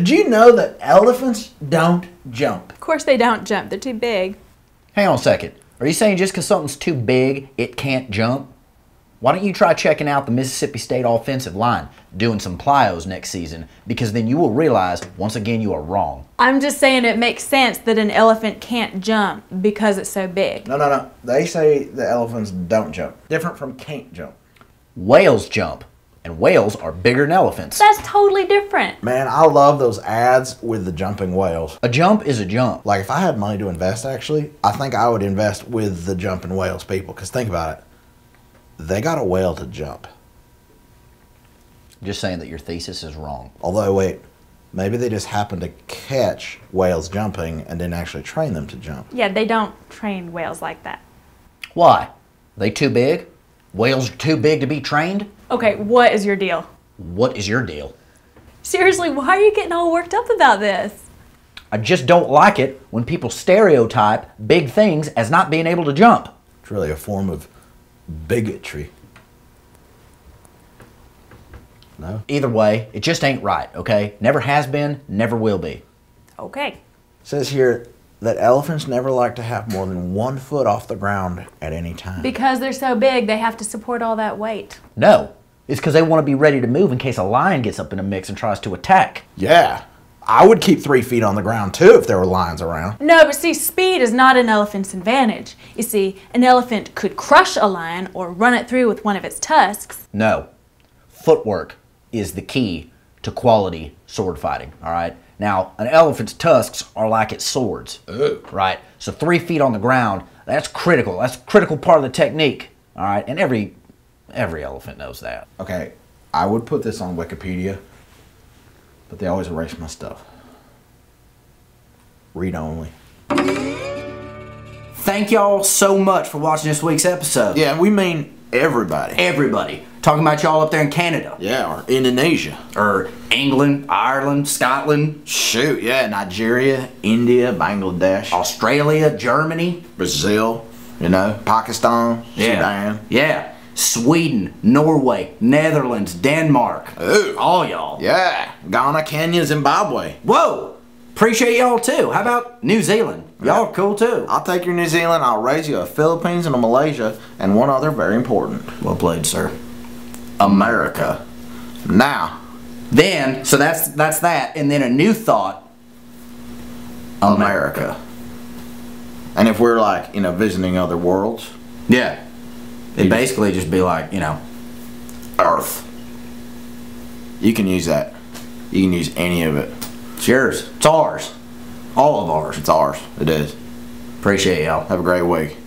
Did you know that elephants don't jump? Of course they don't jump. They're too big. Hang on a second. Are you saying just because something's too big, it can't jump? Why don't you try checking out the Mississippi State offensive line, doing some plyos next season, because then you will realize, once again, you are wrong. I'm just saying it makes sense that an elephant can't jump because it's so big. No. They say the elephants don't jump. Different from can't jump. Whales jump. And whales are bigger than elephants. That's totally different. Man, I love those ads with the jumping whales. A jump is a jump. Like, if I had money to invest, actually, I think I would invest with the jumping whales people. Because think about it. They got a whale to jump. Just saying that your thesis is wrong. Although, wait. Maybe they just happen to catch whales jumping and didn't actually train them to jump. Yeah, they don't train whales like that. Why? They too big? Whales are too big to be trained? Okay, what is your deal? What is your deal? Seriously, why are you getting all worked up about this? I just don't like it when people stereotype big things as not being able to jump. It's really a form of bigotry. No? Either way, it just ain't right, okay? Never has been, never will be. Okay. It says here that elephants never like to have more than 1 foot off the ground at any time. Because they're so big, they have to support all that weight. No, it's because they want to be ready to move in case a lion gets up in the mix and tries to attack. Yeah, I would keep 3 feet on the ground too if there were lions around. No, but see, speed is not an elephant's advantage. You see, an elephant could crush a lion or run it through with one of its tusks. No, footwork is the key to quality sword fighting, all right? Now, an elephant's tusks are like its swords, right? So 3 feet on the ground, that's critical. That's a critical part of the technique, all right? And every elephant knows that. Okay, I would put this on Wikipedia, but they always erase my stuff. Read only. Thank y'all so much for watching this week's episode. Yeah, we mean everybody. Everybody. Talking about y'all up there in Canada. Yeah, or Indonesia. Or England, Ireland, Scotland. Shoot, yeah, Nigeria, India, Bangladesh. Australia, Germany. Brazil, you know, Pakistan, yeah. Sudan. Yeah, Sweden, Norway, Netherlands, Denmark. Ooh. All y'all. Yeah, Ghana, Kenya, Zimbabwe. Whoa, appreciate y'all too. How about New Zealand? Y'all are cool too. I'll take your New Zealand, I'll raise you a Philippines and a Malaysia, and one other very important. Well played, sir. America. Now. Then, so that's that, and then a new thought. America. And if we're like, you know, visiting other worlds. Yeah. It'd basically just be like, you know, Earth. You can use that. You can use any of it. It's yours. It's ours. All of ours. It's ours. It is. Appreciate y'all. Have a great week.